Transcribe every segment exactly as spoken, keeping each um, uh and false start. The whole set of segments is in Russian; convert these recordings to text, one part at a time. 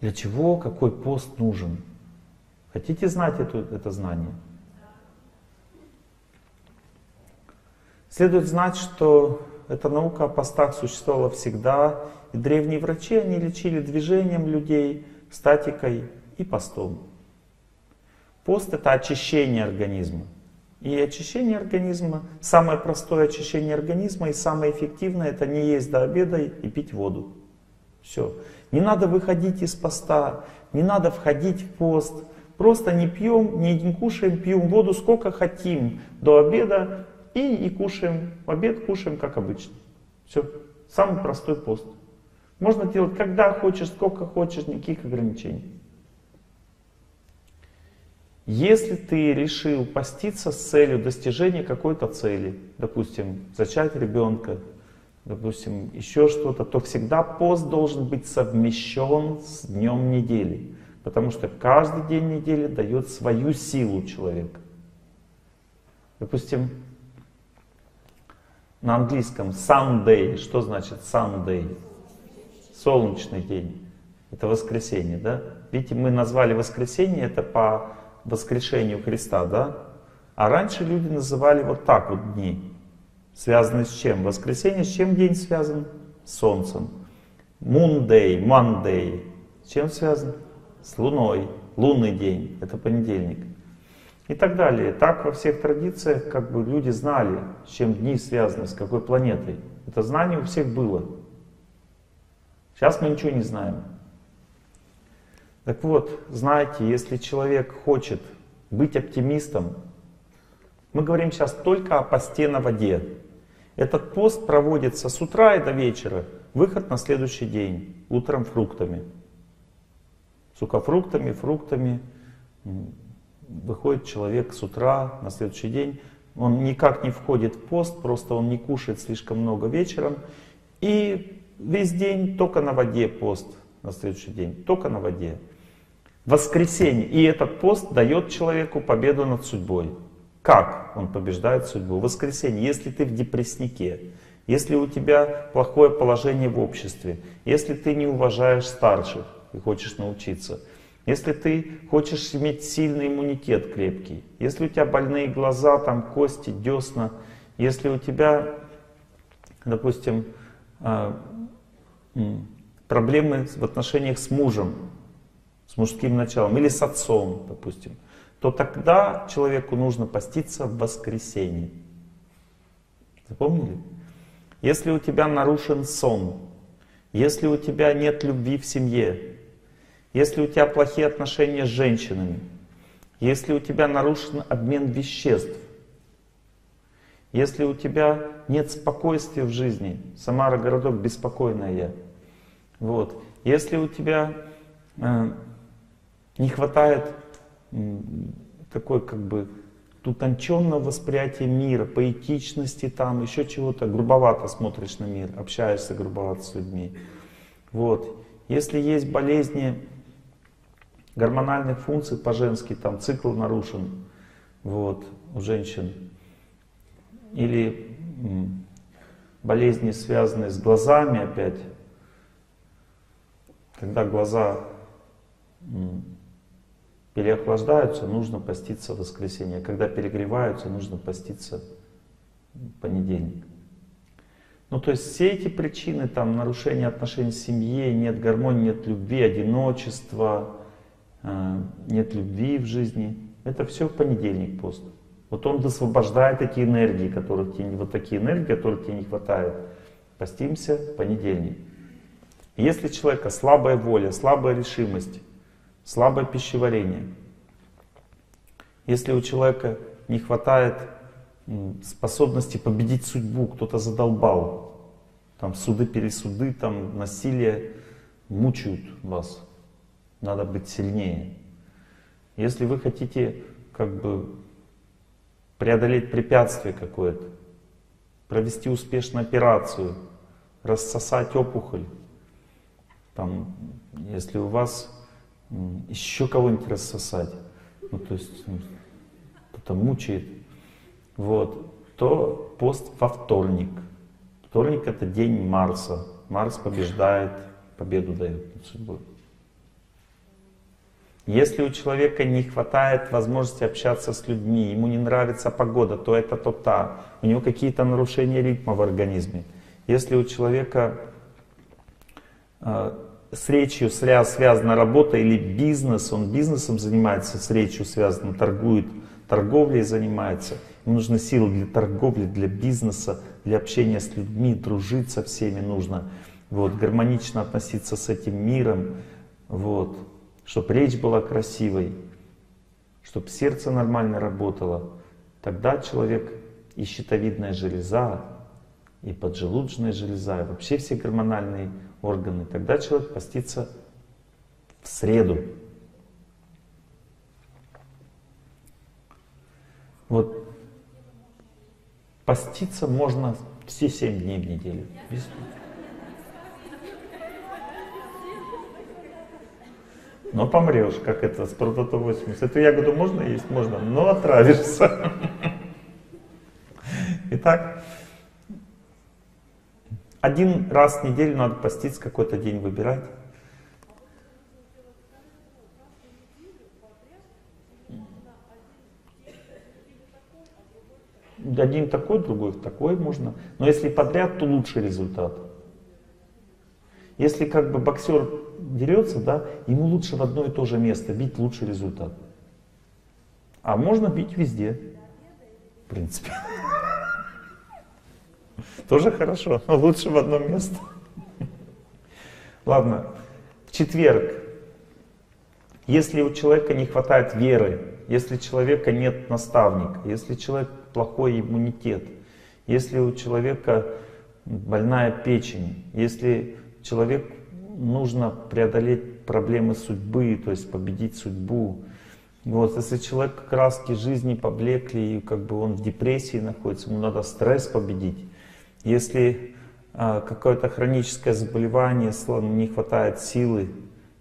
Для чего, какой пост нужен? Хотите знать это, это знание? Следует знать, что эта наука о постах существовала всегда, и древние врачи, они лечили движением людей, статикой и постом. Пост — это очищение организма. И очищение организма, самое простое очищение организма и самое эффективное — это не есть до обеда и пить воду. Все. Не надо выходить из поста, не надо входить в пост. Просто не пьем, не, не кушаем, пьем воду сколько хотим до обеда и, и кушаем. В обед кушаем, как обычно. Все. Самый простой пост. Можно делать, когда хочешь, сколько хочешь, никаких ограничений. Если ты решил поститься с целью достижения какой-то цели, допустим, зачать ребенка, допустим, еще что-то, то всегда пост должен быть совмещен с днем недели. Потому что каждый день недели дает свою силу человека. Допустим, на английском Sunday. Что значит Sunday? Солнечный день. Это воскресенье, да? Видите, мы назвали воскресенье, это по воскрешению Христа, да? А раньше люди называли вот так вот дни. Связаны с чем? Воскресенье с чем день связан? С солнцем. Мундей, мандей. С чем связан? С луной. Лунный день. Это понедельник. И так далее. Так во всех традициях как бы люди знали, с чем дни связаны, с какой планетой. Это знание у всех было. Сейчас мы ничего не знаем. Так вот, знаете, если человек хочет быть оптимистом, мы говорим сейчас только о посте на воде. Этот пост проводится с утра и до вечера. Выход на следующий день. Утром фруктами. Сухофруктами, фруктами. Выходит человек с утра на следующий день. Он никак не входит в пост, просто он не кушает слишком много вечером. И весь день только на воде пост. На следующий день только на воде. Воскресенье. И этот пост дает человеку победу над судьбой. Как он побеждает судьбу? Воскресенье. Если ты в депресснике, если у тебя плохое положение в обществе, если ты не уважаешь старших и хочешь научиться, если ты хочешь иметь сильный иммунитет крепкий, если у тебя больные глаза, там кости, десна, если у тебя, допустим, проблемы в отношениях с мужем, с мужским началом, или с отцом, допустим, то тогда человеку нужно поститься в воскресенье. Запомнили? Если у тебя нарушен сон, если у тебя нет любви в семье, если у тебя плохие отношения с женщинами, если у тебя нарушен обмен веществ, если у тебя нет спокойствия в жизни, Самара — городок беспокойная я, вот. Если у тебя э, не хватает э, такой как бы утонченного восприятия мира, поэтичности там, еще чего-то, грубовато смотришь на мир, общаешься грубовато с людьми. Вот. Если есть болезни гормональных функций по-женски, там цикл нарушен вот, у женщин, или э, болезни, связанные с глазами опять, когда глаза переохлаждаются, нужно поститься в воскресенье. Когда перегреваются, нужно поститься в понедельник. Ну, то есть все эти причины, там, нарушение отношений с семьей, нет гармонии, нет любви, одиночества, нет любви в жизни, это все в понедельник пост. Вот он высвобождает эти энергии, которых тебе, вот такие энергии, которых тебе не хватает. Постимся в понедельник. Если у человека слабая воля, слабая решимость, слабое пищеварение, если у человека не хватает способности победить судьбу, кто-то задолбал, там суды-пересуды, там насилие мучают вас, надо быть сильнее. Если вы хотите как бы преодолеть препятствие какое-то, провести успешную операцию, рассосать опухоль, там, если у вас еще кого-нибудь рассосать, ну, то есть кто-то мучает, вот, то пост во вторник. Вторник — это день Марса. Марс побеждает, победу дает над судьбой. Если у человека не хватает возможности общаться с людьми, ему не нравится погода, то это то та. У него какие-то нарушения ритма в организме. Если у человека э, с речью связана работа или бизнес, он бизнесом занимается, с речью связано, торгует, торговлей занимается, ему нужны силы для торговли, для бизнеса, для общения с людьми, дружить со всеми нужно, вот, гармонично относиться с этим миром, вот. Чтобы речь была красивой, чтобы сердце нормально работало, тогда человек и щитовидная железа, и поджелудочная железа, и вообще все гормональные органы, тогда человек постится в среду. Вот поститься можно все семь дней в неделю. Без... Но помрешь, как это, с протото восемьдесят. Эту ягоду можно есть? Можно, но отравишься. Итак, один раз в неделю надо поститься, какой-то день выбирать. Один такой, другой такой можно. Но если подряд, то лучший результат. Если как бы боксер дерется, да, ему лучше в одно и то же место бить, лучший результат. А можно бить везде, в принципе. Тоже хорошо, но лучше в одно место. Ладно, в четверг. Если у человека не хватает веры, если у человека нет наставника, если у человека плохой иммунитет, если у человека больная печень, если... Человеку нужно преодолеть проблемы судьбы, то есть победить судьбу. Вот, если человек краски жизни поблекли, и как бы он в депрессии находится, ему надо стресс победить. Если а, какое-то хроническое заболевание, не хватает силы,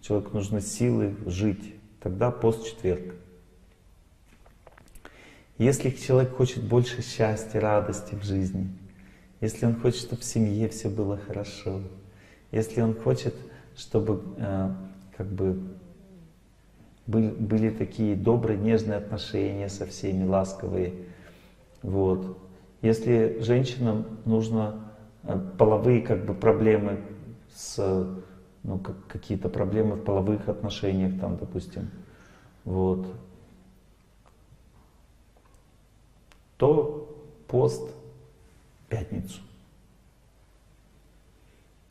человеку нужны силы жить, тогда пост четверг. Если человек хочет больше счастья, радости в жизни, если он хочет, чтобы в семье все было хорошо, если он хочет, чтобы э, как бы были, были такие добрые, нежные отношения со всеми, ласковые. Вот. Если женщинам нужно э, половые как бы, проблемы, с, ну, как, какие-то проблемы в половых отношениях, там, допустим, вот, то пост в пятницу.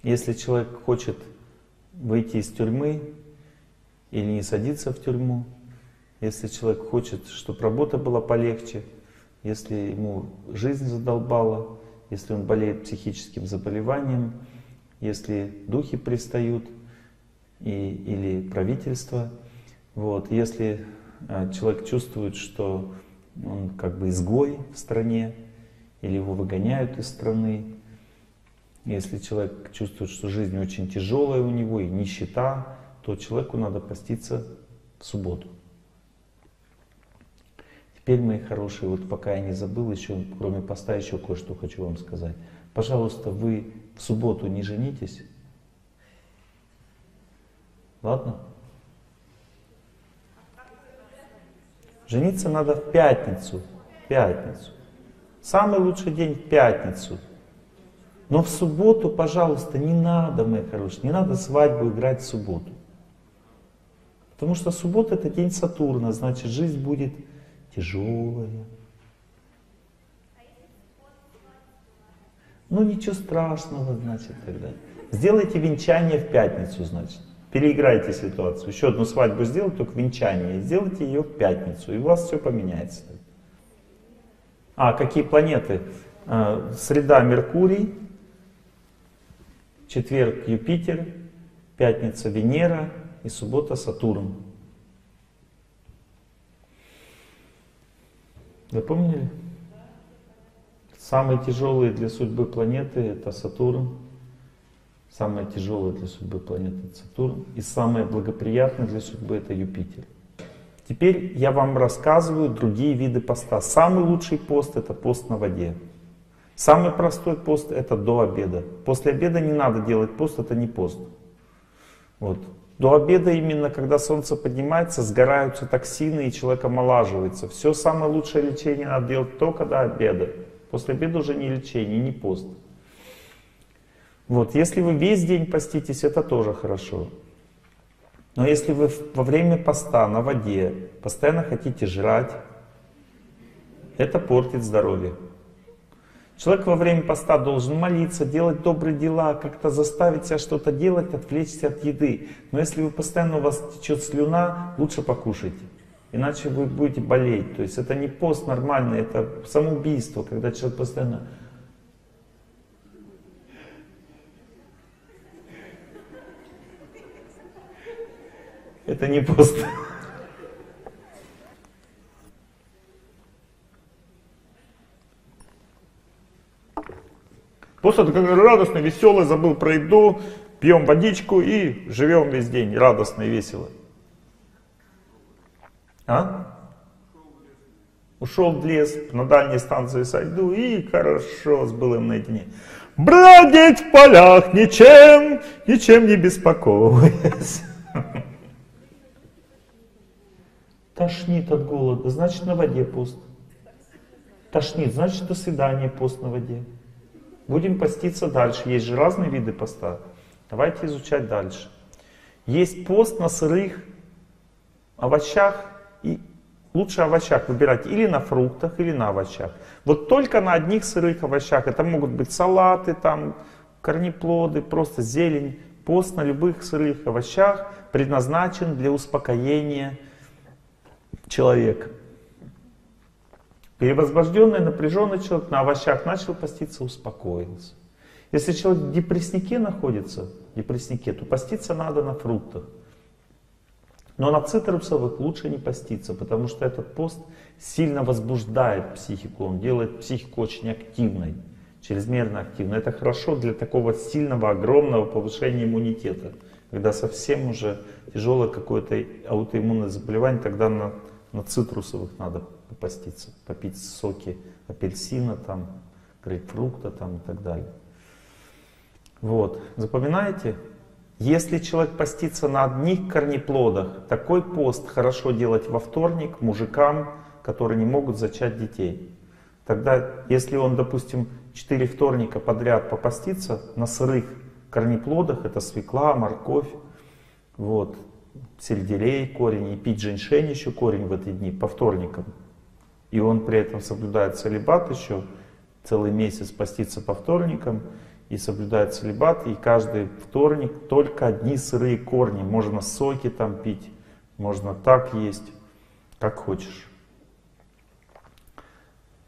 Если человек хочет выйти из тюрьмы или не садиться в тюрьму, если человек хочет, чтобы работа была полегче, если ему жизнь задолбала, если он болеет психическим заболеванием, если духи пристают и, или правительство, вот, если человек чувствует, что он как бы изгой в стране или его выгоняют из страны, если человек чувствует, что жизнь очень тяжелая у него и нищета, то человеку надо поститься в субботу. Теперь, мои хорошие, вот пока я не забыл, еще, кроме поста еще кое-что хочу вам сказать. Пожалуйста, вы в субботу не женитесь. Ладно? Жениться надо в пятницу. В пятницу. Самый лучший день в пятницу. Но в субботу, пожалуйста, не надо, мои хорошие, не надо свадьбу играть в субботу. Потому что суббота — это день Сатурна, значит, жизнь будет тяжелая. Ну, ничего страшного, значит, тогда. Сделайте венчание в пятницу, значит. Переиграйте ситуацию. Еще одну свадьбу сделайте, только венчание. Сделайте ее в пятницу, и у вас все поменяется. А какие планеты? Среда — Меркурий. Четверг — Юпитер, пятница — Венера и суббота — Сатурн. Запомнили? Самые тяжелые для судьбы планеты — это Сатурн. Самые тяжелые для судьбы планеты — это Сатурн. И самые благоприятные для судьбы — это Юпитер. Теперь я вам рассказываю другие виды поста. Самый лучший пост — это пост на воде. Самый простой пост — это до обеда. После обеда не надо делать пост, это не пост. Вот. До обеда именно, когда солнце поднимается, сгораются токсины и человек омолаживается. Все самое лучшее лечение надо делать только до обеда. После обеда уже не лечение, не пост. Вот, если вы весь день поститесь, это тоже хорошо. Но если вы во время поста на воде постоянно хотите жрать, это портит здоровье. Человек во время поста должен молиться, делать добрые дела, как-то заставить себя что-то делать, отвлечься от еды. Но если вы постоянно у вас течет слюна, лучше покушайте, иначе вы будете болеть. То есть это не пост нормальный, это самоубийство, когда человек постоянно... Это не пост. Пост — это как же радостно, весело, забыл про еду, пьем водичку и живем весь день радостно и весело. А? Ушел в лес, на дальней станции сойду и хорошо с былым наедине. Бродить в полях ничем, ничем не беспокоясь. Тошнит от голода, значит на воде пост. Тошнит, значит до свидания пост на воде. Будем поститься дальше. Есть же разные виды поста. Давайте изучать дальше. Есть пост на сырых овощах. И лучше овощах выбирать или на фруктах, или на овощах. Вот только на одних сырых овощах. Это могут быть салаты, там, корнеплоды, просто зелень. Пост на любых сырых овощах предназначен для успокоения человек. Перевозбужденный, напряженный человек на овощах начал поститься, успокоился. Если человек в депресснике находится, в депресснике, то поститься надо на фруктах. Но на цитрусовых лучше не поститься, потому что этот пост сильно возбуждает психику, он делает психику очень активной, чрезмерно активной. Это хорошо для такого сильного, огромного повышения иммунитета, когда совсем уже тяжелое какое-то аутоиммунное заболевание, тогда на, на цитрусовых надо попаститься, попить соки апельсина, там, грейпфрукта там, и так далее. Вот. Запоминаете? Если человек постится на одних корнеплодах, такой пост хорошо делать во вторник мужикам, которые не могут зачать детей. Тогда, если он, допустим, четыре вторника подряд попастится на сырых корнеплодах, это свекла, морковь, вот, сельдерей, корень, и пить женьшень еще корень в эти дни по вторникам. И он при этом соблюдает целибат еще, целый месяц постится по вторникам, и соблюдает целибат, и каждый вторник только одни сырые корни, можно соки там пить, можно так есть, как хочешь.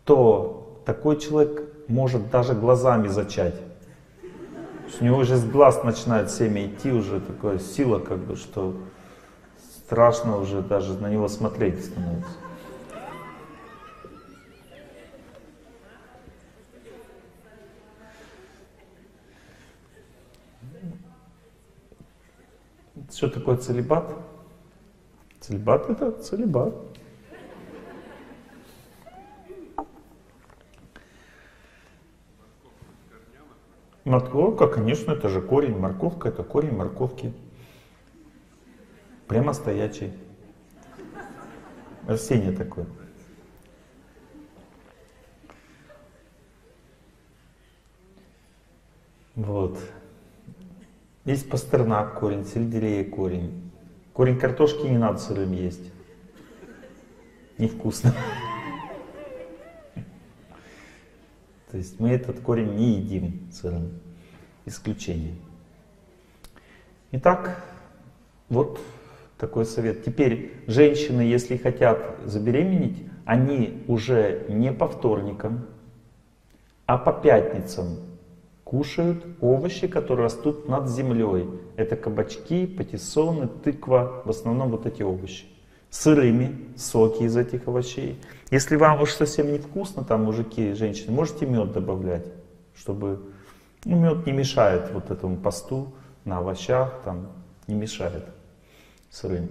То такой человек может даже глазами зачать. У него уже с глаз начинает семя идти, уже такая сила, как бы, что страшно уже даже на него смотреть становится. Что такое целибат? Целибат — это целибат. Морковка, конечно, это же корень. Морковка — это корень морковки. Прямо стоячий. Растение такое. Вот. Есть пастернак корень, сельдерея корень. Корень картошки не надо сырым есть. Невкусно. То есть мы этот корень не едим сырым. Исключение. Итак, вот такой совет. Теперь женщины, если хотят забеременеть, они уже не по вторникам, а по пятницам кушают овощи, которые растут над землей. Это кабачки, патиссоны, тыква, в основном вот эти овощи. Сырыми, соки из этих овощей. Если вам уж совсем невкусно, там мужики и женщины, можете мед добавлять, чтобы, ну, мед не мешает вот этому посту на овощах, там не мешает сырым,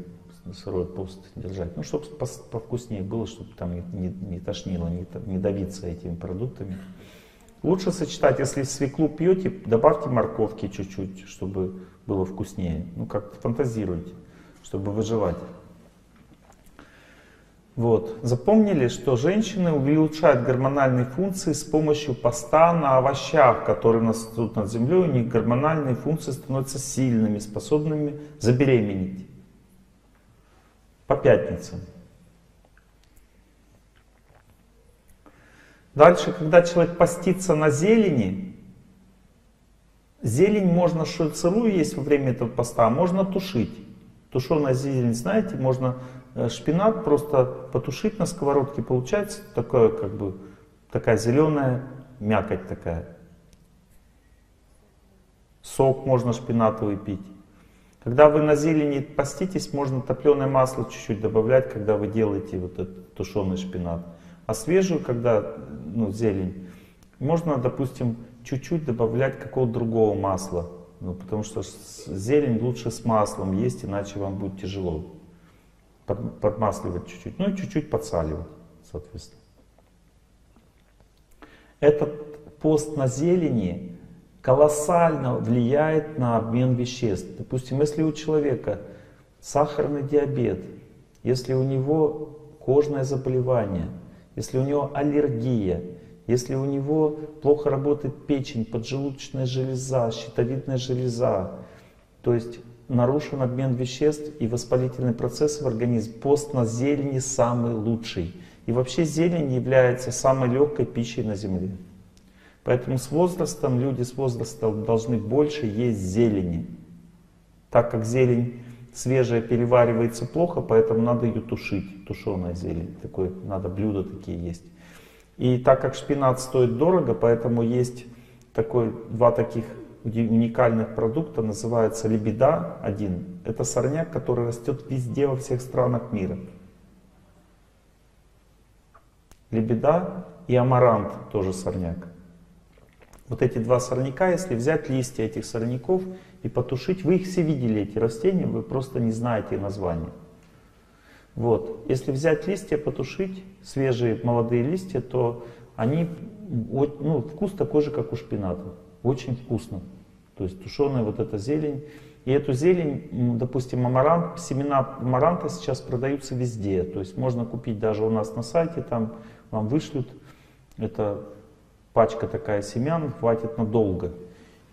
сырой пост держать. Ну, чтобы повкуснее было, чтобы там не, не, не тошнило, не, не давиться этими продуктами. Лучше сочетать, если свеклу пьете, добавьте морковки чуть-чуть, чтобы было вкуснее. Ну, как-то фантазируйте, чтобы выживать. Вот. Запомнили, что женщины улучшают гормональные функции с помощью поста на овощах, которые у нас тут над землей, у них гормональные функции становятся сильными, способными забеременеть. По пятницам. Дальше, когда человек постится на зелени, зелень можно сырую есть во время этого поста, а можно тушить. Тушеная зелень, знаете, можно шпинат просто потушить на сковородке, получается такое, как бы, такая зеленая мякоть такая. Сок можно шпинатовый пить. Когда вы на зелени поститесь, можно топленое масло чуть-чуть добавлять, когда вы делаете вот этот тушеный шпинат. А свежую, когда ну, зелень, можно, допустим, чуть-чуть добавлять какого-то другого масла. Ну, потому что зелень лучше с маслом есть, иначе вам будет тяжело. Под, подмасливать чуть-чуть, ну и чуть-чуть подсаливать, соответственно. Этот пост на зелени колоссально влияет на обмен веществ. Допустим, если у человека сахарный диабет, если у него кожное заболевание, если у него аллергия, если у него плохо работает печень, поджелудочная железа, щитовидная железа, то есть нарушен обмен веществ и воспалительный процесс в организме, пост на зелени самый лучший. И вообще зелень является самой легкой пищей на Земле. Поэтому с возрастом, люди с возрастом должны больше есть зелени. Так как зелень свежая переваривается плохо, поэтому надо ее тушить, тушеная зелень. Такое, надо блюда такие есть. И так как шпинат стоит дорого, поэтому есть такой, два таких уникальных продукта, называется лебеда один. Это сорняк, который растет везде, во всех странах мира. Лебеда и амарант тоже сорняк. Вот эти два сорняка, если взять листья этих сорняков и потушить, вы их все видели, эти растения, вы просто не знаете названия. Вот. Если взять листья, потушить, свежие молодые листья, то они, ну, вкус такой же, как у шпината. Очень вкусно. То есть тушеная вот эта зелень. И эту зелень, допустим, амарант, семена амаранта сейчас продаются везде. То есть можно купить даже у нас на сайте, там вам вышлют. Это пачка такая семян, хватит надолго.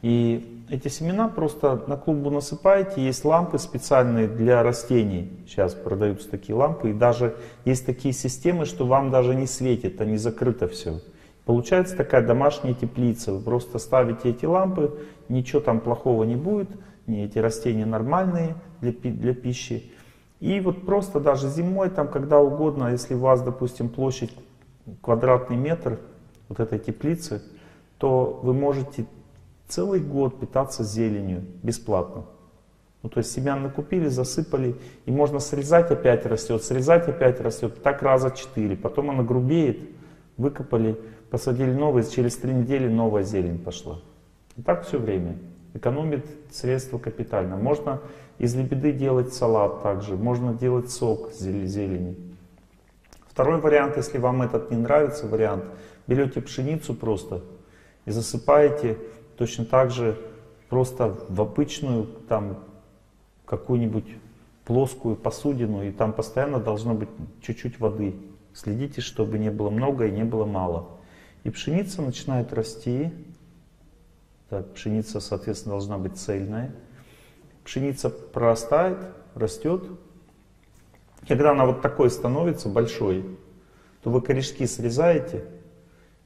И эти семена просто на клумбу насыпаете. Есть лампы специальные для растений. Сейчас продаются такие лампы. И даже есть такие системы, что вам даже не светит, а не закрыто все. Получается такая домашняя теплица. Вы просто ставите эти лампы, ничего там плохого не будет. Эти растения нормальные для, для пищи. И вот просто даже зимой, там, когда угодно, если у вас, допустим, площадь квадратный метр вот этой теплицы, то вы можете целый год питаться зеленью бесплатно. Ну, то есть семян накупили, засыпали, и можно срезать, опять растет, срезать, опять растет, так раза четыре. Потом она грубеет, выкопали, посадили новые, через три недели новая зелень пошла. И так все время. Экономит средства капитально. Можно из лебеды делать салат также, можно делать сок зелени. Второй вариант, если вам этот не нравится вариант, берете пшеницу просто и засыпаете точно так же просто в обычную там какую-нибудь плоскую посудину, и там постоянно должно быть чуть-чуть воды. Следите, чтобы не было много и не было мало. И пшеница начинает расти. Так, пшеница, соответственно, должна быть цельная. Пшеница прорастает, растет. И когда она вот такой становится, большой, то вы корешки срезаете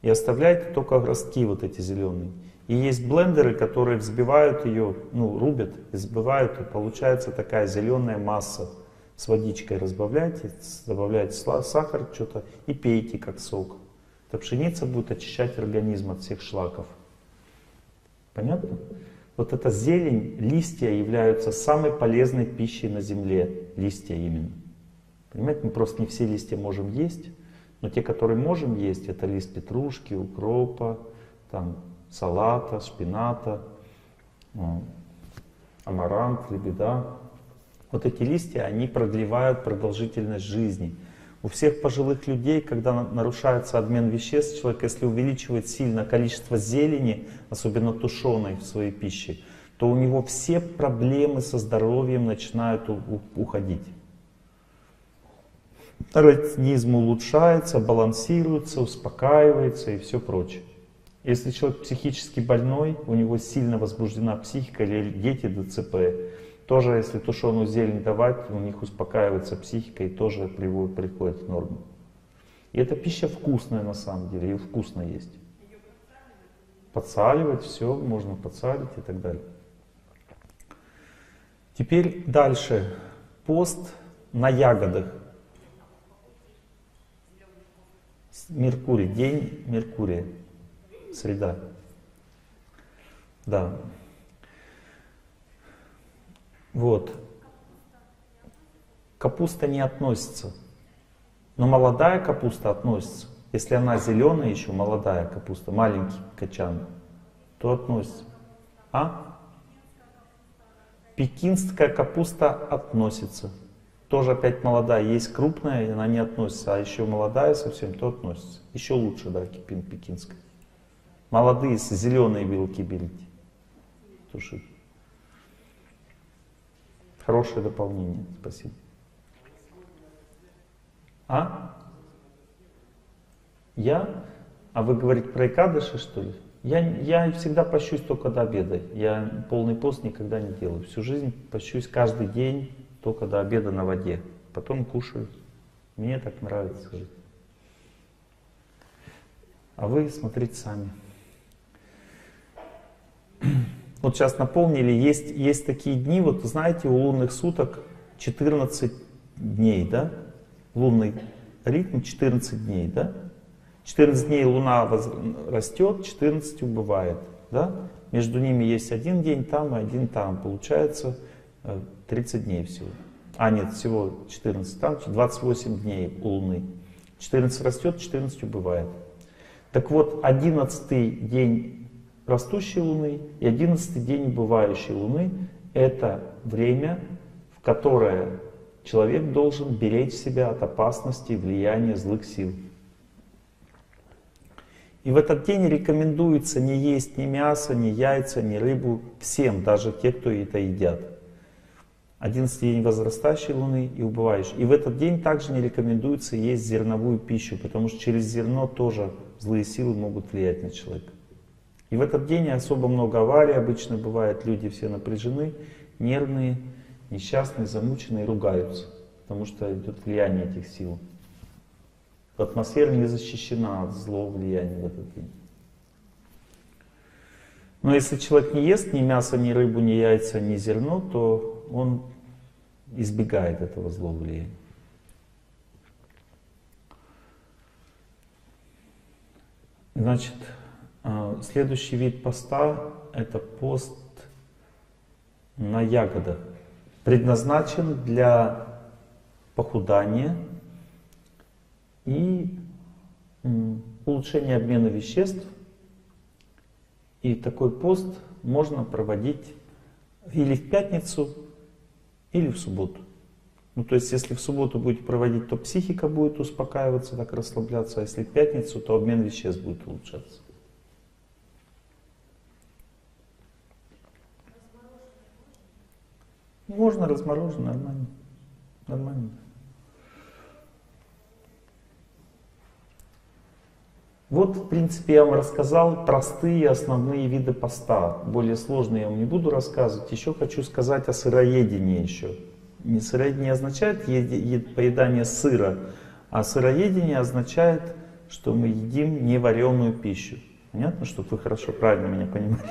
и оставляете только ростки вот эти зеленые. И есть блендеры, которые взбивают ее, ну, рубят, взбивают, и получается такая зеленая масса. С водичкой разбавляйте, добавляйте сахар, что-то, и пейте как сок. Эта пшеница будет очищать организм от всех шлаков. Понятно? Вот эта зелень, листья являются самой полезной пищей на земле. Листья именно. Понимаете, мы просто не все листья можем есть, но те, которые можем есть, это лист петрушки, укропа, там, салата, шпината, амарант, лебеда. Вот эти листья, они продлевают продолжительность жизни. У всех пожилых людей, когда нарушается обмен веществ, человек, если увеличивает сильно количество зелени, особенно тушеной в своей пище, то у него все проблемы со здоровьем начинают уходить. Организм улучшается, балансируется, успокаивается и все прочее. Если человек психически больной, у него сильно возбуждена психика, или дети ДЦП, тоже если тушеную зелень давать, у них успокаивается психика и тоже приходит в норму. И эта пища вкусная на самом деле, ее вкусно есть. Подсаливать, все, можно подсалить и так далее. Теперь дальше. Пост на ягодах. Меркурий, день Меркурия, среда. Да. Вот. Капуста не относится, но молодая капуста относится. Если она зеленая еще, молодая капуста, маленький качан, то относится. А? Пекинская капуста относится. Тоже опять молодая. Есть крупная, она не относится, а еще молодая совсем, то относится. Еще лучше, да, пекинская. Молодые, зеленые белки берите. Тушите. Хорошее дополнение, спасибо. А? Я? А вы говорите про икадыши, что ли? Я, я всегда пощусь только до обеда. Я полный пост никогда не делаю. Всю жизнь пощусь каждый день только до обеда на воде. Потом кушаю. Мне так нравится жить. А вы смотрите сами. Вот сейчас напомнили, есть, есть такие дни, вот знаете, у лунных суток четырнадцать дней, да? Лунный ритм четырнадцать дней, да? четырнадцать дней луна растет, четырнадцать убывает. Да? Между ними есть один день там и один там. Получается тридцать дней всего. А нет, всего четырнадцать там, двадцать восемь дней у луны. четырнадцать растет, четырнадцать убывает. Так вот, одиннадцатый день растущей луны и одиннадцатый день убывающей луны — это время, в которое человек должен беречь себя от опасности и влияния злых сил. И в этот день рекомендуется не есть ни мясо, ни яйца, ни рыбу всем, даже те, кто это едят. одиннадцатый день возрастающей луны и убывающей. И в этот день также не рекомендуется есть зерновую пищу, потому что через зерно тоже злые силы могут влиять на человека. И в этот день особо много аварий обычно бывает, люди все напряжены, нервные, несчастные, замученные, ругаются, потому что идет влияние этих сил. Атмосфера не защищена от злого влияния в этот день. Но если человек не ест ни мясо, ни рыбу, ни яйца, ни зерно, то он избегает этого злого влияния. Значит, следующий вид поста — это пост на ягодах. Предназначен для похудания и улучшение обмена веществ. И такой пост можно проводить или в пятницу, или в субботу. Ну, то есть, если в субботу будете проводить, то психика будет успокаиваться, так расслабляться, а если в пятницу, то обмен веществ будет улучшаться. Можно размороженное, нормально. Нормально. Вот, в принципе, я вам рассказал простые основные виды поста. Более сложные я вам не буду рассказывать. Еще хочу сказать о сыроедении еще. Не сыроедение означает поедание сыра, а сыроедение означает, что мы едим невареную пищу. Понятно, чтобы вы хорошо, правильно меня понимали?